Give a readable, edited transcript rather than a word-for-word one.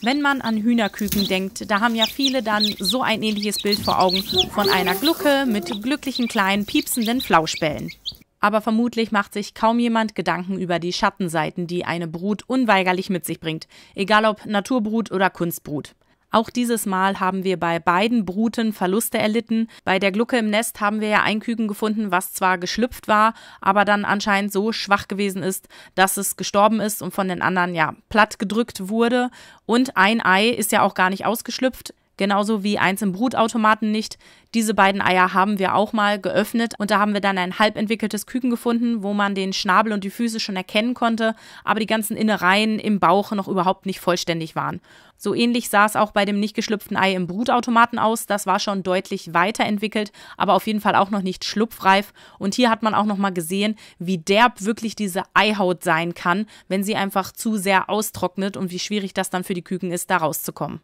Wenn man an Hühnerküken denkt, da haben ja viele dann so ein ähnliches Bild vor Augen von einer Glucke mit glücklichen kleinen piepsenden Flauschbällen. Aber vermutlich macht sich kaum jemand Gedanken über die Schattenseiten, die eine Brut unweigerlich mit sich bringt, egal ob Naturbrut oder Kunstbrut. Auch dieses Mal haben wir bei beiden Bruten Verluste erlitten. Bei der Glucke im Nest haben wir ja ein Küken gefunden, was zwar geschlüpft war, aber dann anscheinend so schwach gewesen ist, dass es gestorben ist und von den anderen ja platt gedrückt wurde. Und ein Ei ist ja auch gar nicht ausgeschlüpft, genauso wie eins im Brutautomaten nicht. Diese beiden Eier haben wir auch mal geöffnet und da haben wir dann ein halb entwickeltes Küken gefunden, wo man den Schnabel und die Füße schon erkennen konnte, aber die ganzen Innereien im Bauch noch überhaupt nicht vollständig waren. So ähnlich sah es auch bei dem nicht geschlüpften Ei im Brutautomaten aus. Das war schon deutlich weiterentwickelt, aber auf jeden Fall auch noch nicht schlupfreif. Und hier hat man auch nochmal gesehen, wie derb wirklich diese Eihaut sein kann, wenn sie einfach zu sehr austrocknet und wie schwierig das dann für die Küken ist, da rauszukommen.